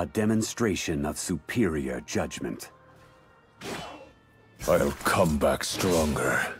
A demonstration of superior judgment. I'll come back stronger.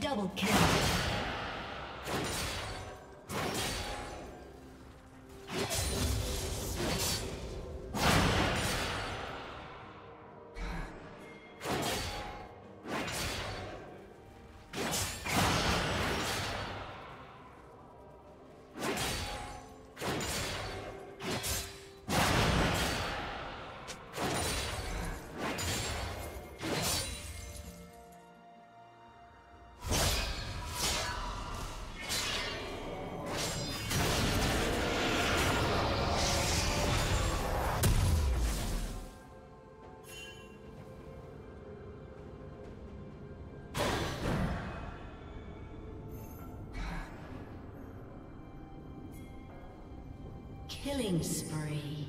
Double kill. Killing spree.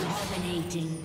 Dominating.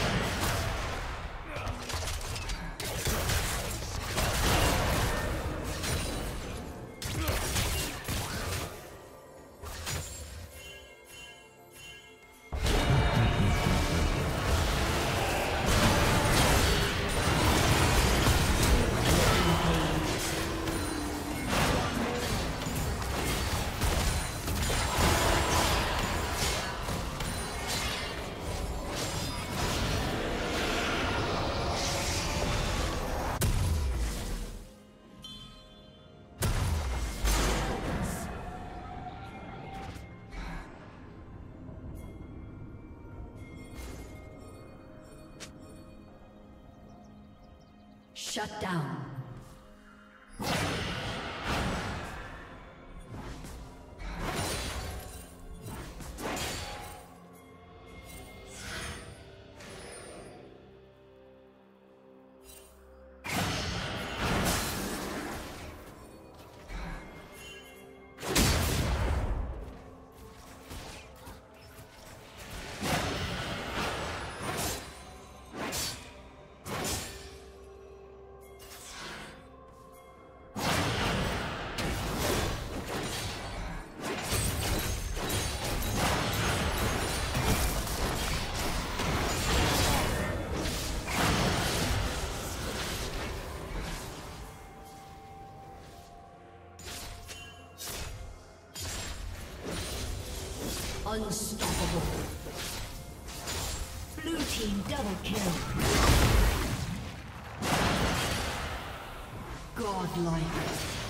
Shut down. Unstoppable. Blue team double kill. Godlike.